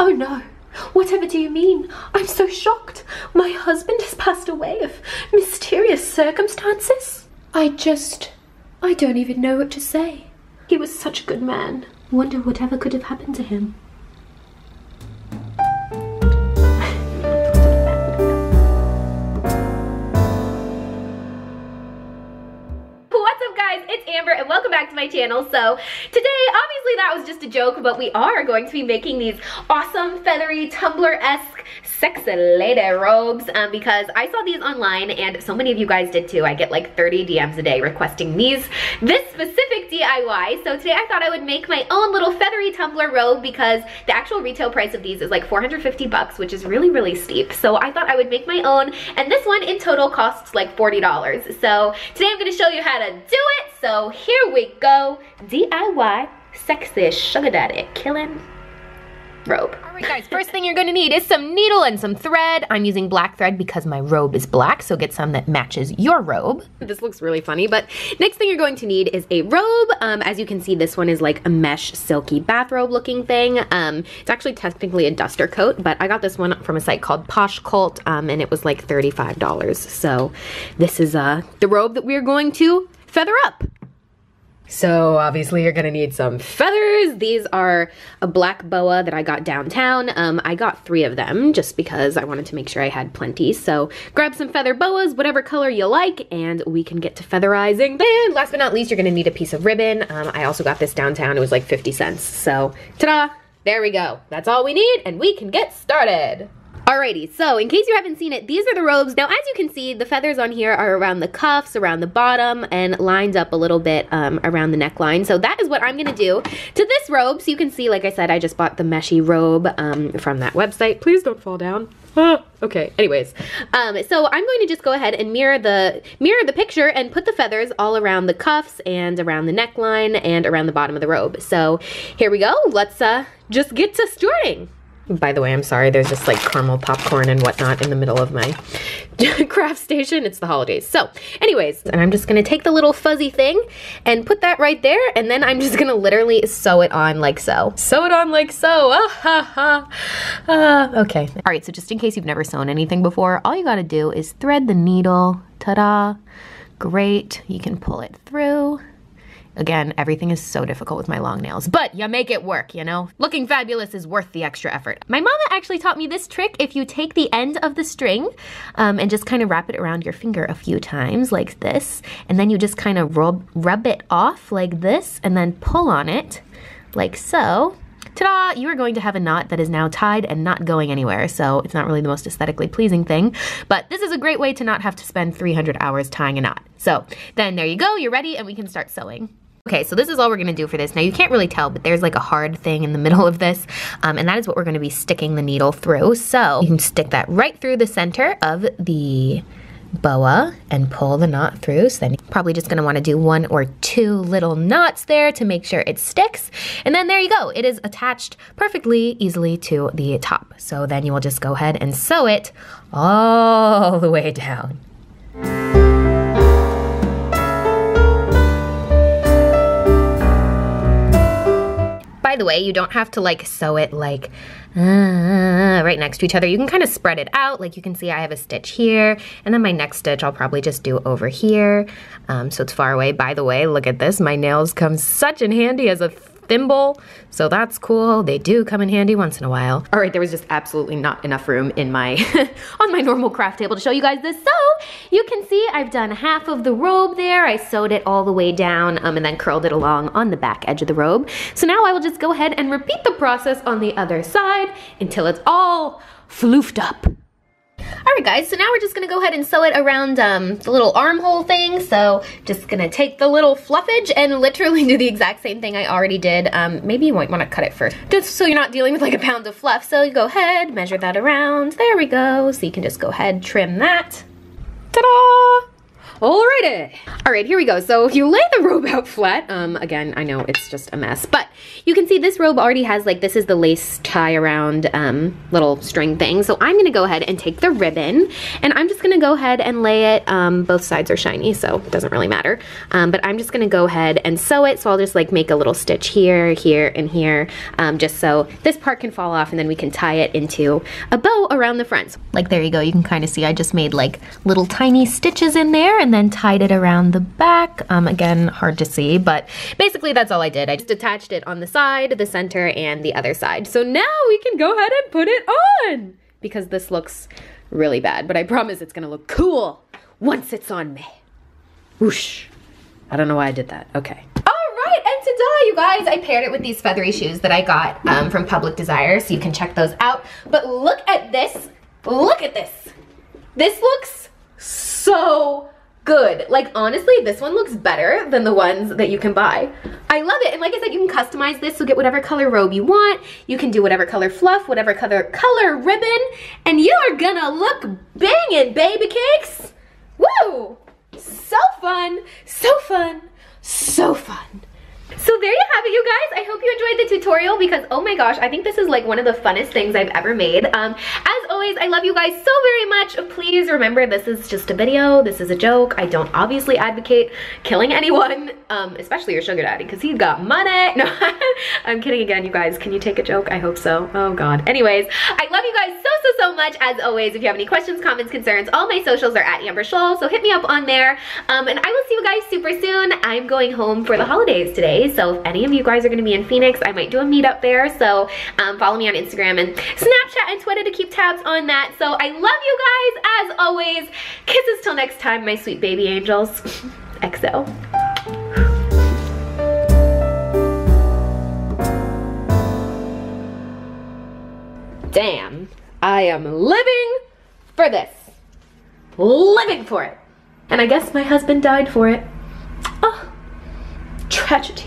Oh no, whatever do you mean? I'm so shocked. My husband has passed away of mysterious circumstances. I don't even know what to say. He was such a good man. Wonder whatever could have happened to him. Amber, and welcome back to my channel. So today, obviously that was just a joke, but we are going to be making these awesome feathery Tumblr-esque sexy lady robes because I saw these online and so many of you guys did too. I get like 30 DMs a day requesting this specific DIY. So today I thought I would make my own little feathery Tumblr robe because the actual retail price of these is like $450, which is really, really steep. So I thought I would make my own, and this one in total costs like $40. So today I'm gonna show you how to do it. So here we go, DIY sexy sugar daddy killing robe. Alright guys, first thing you're going to need is some needle and some thread. I'm using black thread because my robe is black, so get some that matches your robe. This looks really funny, but next thing you're going to need is a robe. As you can see, this one is like a mesh silky bathrobe looking thing. It's actually technically a duster coat, but I got this one from a site called Posh Cult, and it was like $35. So this is the robe that we're going to feather up. So obviously you're gonna need some feathers. These are a black boa that I got downtown. I got 3 of them just because I wanted to make sure I had plenty. So grab some feather boas, whatever color you like, and we can get to featherizing. And last but not least, you're gonna need a piece of ribbon. I also got this downtown, it was like 50 cents. So ta-da, there we go. That's all we need and we can get started. Alrighty, so in case you haven't seen it, these are the robes. Now, as you can see, the feathers on here are around the cuffs, around the bottom, and lined up a little bit around the neckline. So that is what I'm gonna do to this robe. So you can see, like I said, I just bought the meshy robe from that website. Please don't fall down. Okay, anyways. So I'm going to just go ahead and mirror the picture and put the feathers all around the cuffs and around the neckline and around the bottom of the robe. So here we go, let's just get to starting. By the way, I'm sorry, there's just like caramel popcorn and whatnot in the middle of my craft station. It's the holidays. So anyways, and I'm just gonna take the little fuzzy thing and put that right there, and then I'm just gonna literally sew it on like so. Sew it on like so, ah, ha, ha. Okay. All right, so just in case you've never sewn anything before, all you gotta do is thread the needle, ta-da, great. You can pull it through. Again, everything is so difficult with my long nails, but you make it work, you know? Looking fabulous is worth the extra effort. My mama actually taught me this trick. If you take the end of the string and just kind of wrap it around your finger a few times like this, and then you just kind of rub it off like this and then pull on it like so. Ta-da! You are going to have a knot that is now tied and not going anywhere, so it's not really the most aesthetically pleasing thing, but this is a great way to not have to spend 300 hours tying a knot. So then there you go, you're ready, and we can start sewing. Okay, so this is all we're gonna do for this. Now you can't really tell, but there's like a hard thing in the middle of this, and that is what we're gonna be sticking the needle through. So you can stick that right through the center of the boa and pull the knot through. So then you're probably just gonna wanna do 1 or 2 little knots there to make sure it sticks. And then there you go, it is attached perfectly easily to the top. So then you will just go ahead and sew it all the way down. By the way, you don't have to like sew it like right next to each other. You can kind of spread it out. Like you can see I have a stitch here, and then my next stitch I'll probably just do over here. So it's far away. By the way, look at this. My nails come such in handy as a thimble, so that's cool. They do come in handy once in a while. All right, there was just absolutely not enough room in my on my normal craft table to show you guys this. So you can see I've done half of the robe there. I sewed it all the way down and then curled it along on the back edge of the robe. So now I will just go ahead and repeat the process on the other side until it's all floofed up. All right guys, so now we're just gonna go ahead and sew it around the little armhole thing. So just gonna take the little fluffage and literally do the exact same thing I already did. Maybe you might wanna cut it first, just so you're not dealing with like a pound of fluff. So you go ahead, measure that around, there we go. So you can just go ahead, trim that. Ta-da! Alrighty. Alright, here we go. So if you lay the robe out flat, again, I know it's just a mess, but you can see this robe already has like, this is the lace tie around little string thing. So I'm gonna go ahead and take the ribbon and I'm just gonna go ahead and lay it, both sides are shiny, so it doesn't really matter. But I'm just gonna go ahead and sew it. So I'll just like make a little stitch here, here, and here, just so this part can fall off and then we can tie it into a bow around the front. Like there you go, you can kind of see I just made like little tiny stitches in there and then tied it around the back. Again, hard to see, but basically that's all I did. I just attached it on the side, the center, and the other side. So now we can go ahead and put it on because this looks really bad, but I promise it's gonna look cool once it's on me. Whoosh. I don't know why I did that, okay. You guys, I paired it with these feathery shoes that I got from Public Desire, so you can check those out. But look at this. Look at this. This looks so good. Like, honestly, this one looks better than the ones that you can buy. I love it. And like I said, you can customize this, so get whatever color robe you want. You can do whatever color fluff, whatever color ribbon, and you are gonna look banging, baby cakes. Woo! So fun. So fun. So fun. So there you have it, you guys. I hope you enjoyed the tutorial because, oh my gosh, I think this is like one of the funnest things I've ever made. As always, I love you guys so very much. Please remember, this is just a video. This is a joke. I don't obviously advocate killing anyone, especially your sugar daddy, because he's got money. No, I'm kidding again, you guys. Can you take a joke? I hope so. Oh God. Anyways, I love you guys so, so, so much. As always, if you have any questions, comments, concerns, all my socials are at Amber Scholl, so hit me up on there. And I will see you guys super soon. I'm going home for the holidays today. So if any of you guys are going to be in Phoenix, I might do a meetup there. So follow me on Instagram and Snapchat and Twitter to keep tabs on that. So I love you guys as always. Kisses till next time, my sweet baby angels. XO. Damn, I am living for this. Living for it. And I guess my husband died for it. Oh. Tragedy.